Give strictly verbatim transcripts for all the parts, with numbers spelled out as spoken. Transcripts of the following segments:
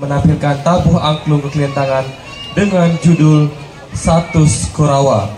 menampilkan tabuh angklung keklentangan dengan judul Satus Korawa.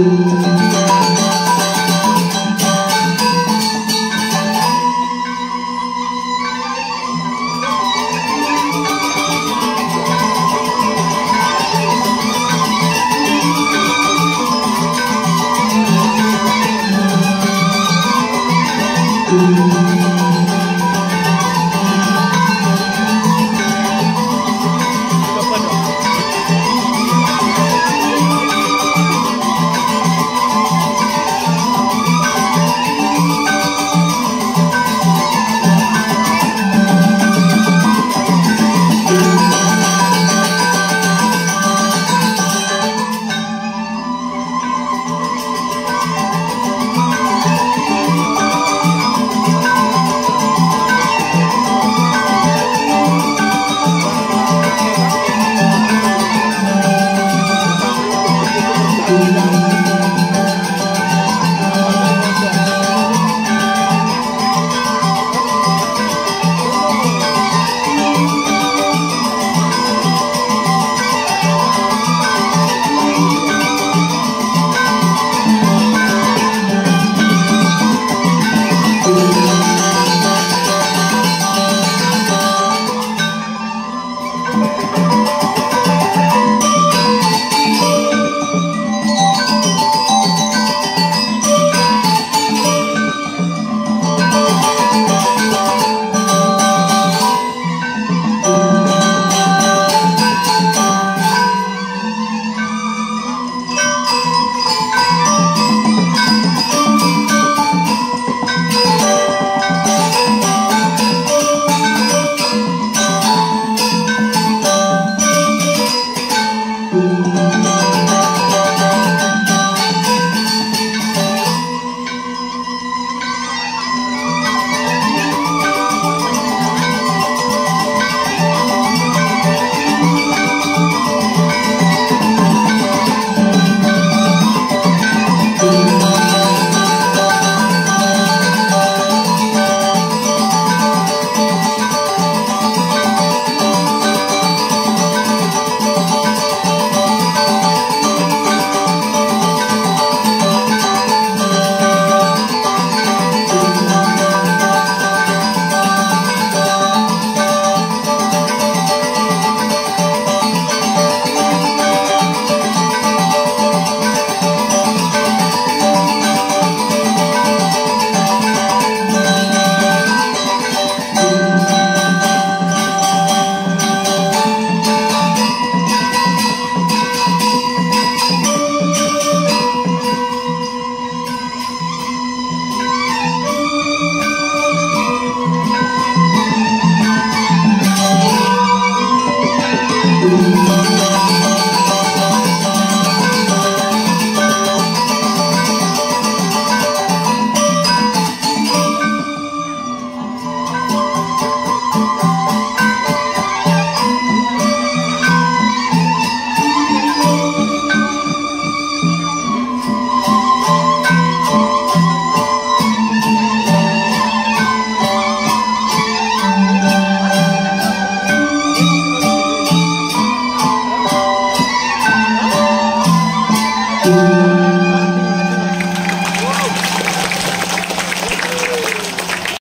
Thank you.